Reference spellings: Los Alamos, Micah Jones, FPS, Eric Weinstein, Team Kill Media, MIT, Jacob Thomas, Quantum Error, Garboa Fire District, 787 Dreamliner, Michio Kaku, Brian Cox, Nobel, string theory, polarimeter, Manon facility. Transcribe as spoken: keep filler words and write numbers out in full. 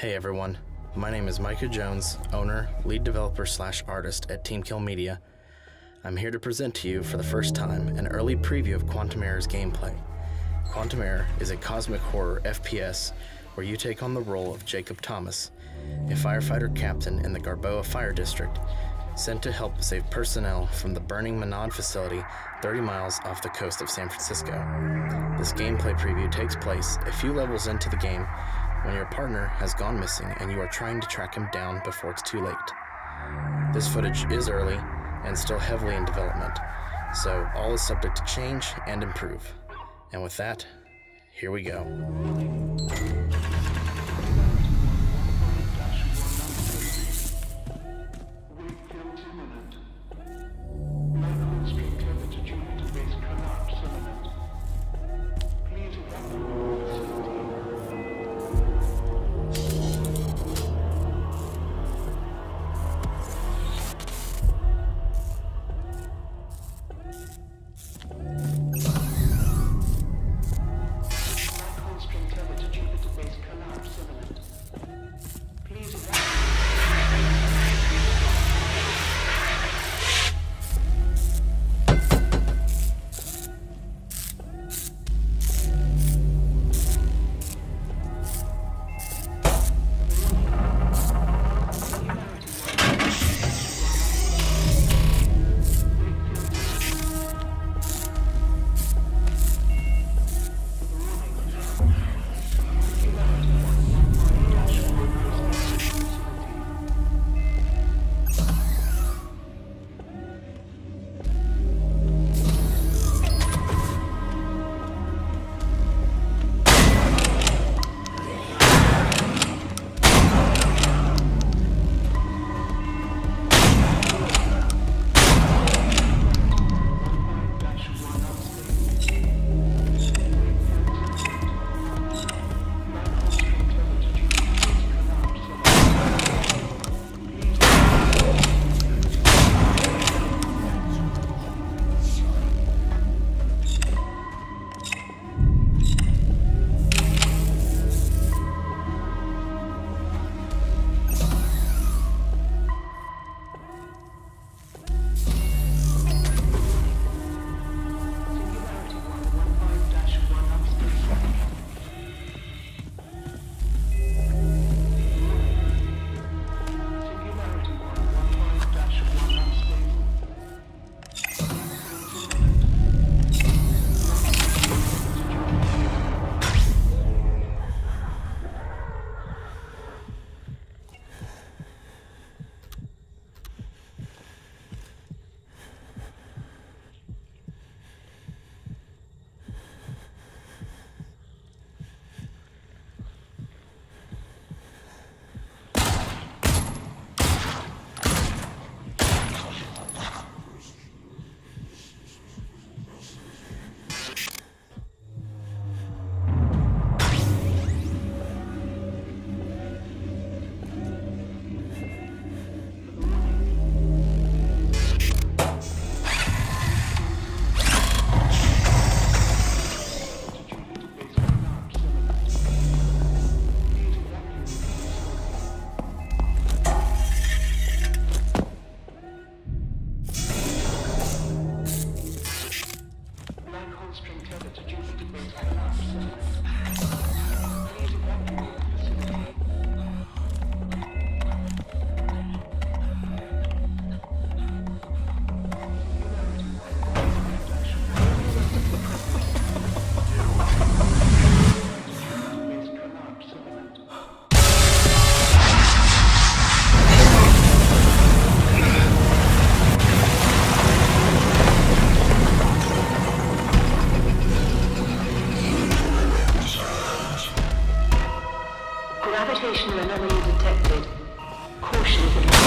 Hey everyone, my name is Micah Jones, owner, lead developer slash artist at Team Kill Media. I'm here to present to you for the first time an early preview of Quantum Error's gameplay. Quantum Error is a cosmic horror F P S where you take on the role of Jacob Thomas, a firefighter captain in the Garboa Fire District, sent to help save personnel from the burning Manon facility thirty miles off the coast of San Francisco. This gameplay preview takes place a few levels into the game when your partner has gone missing and you are trying to track him down before it's too late. This footage is early and still heavily in development, so all is subject to change and improve. And with that, here we go. Gravitational anomaly detected. Caution.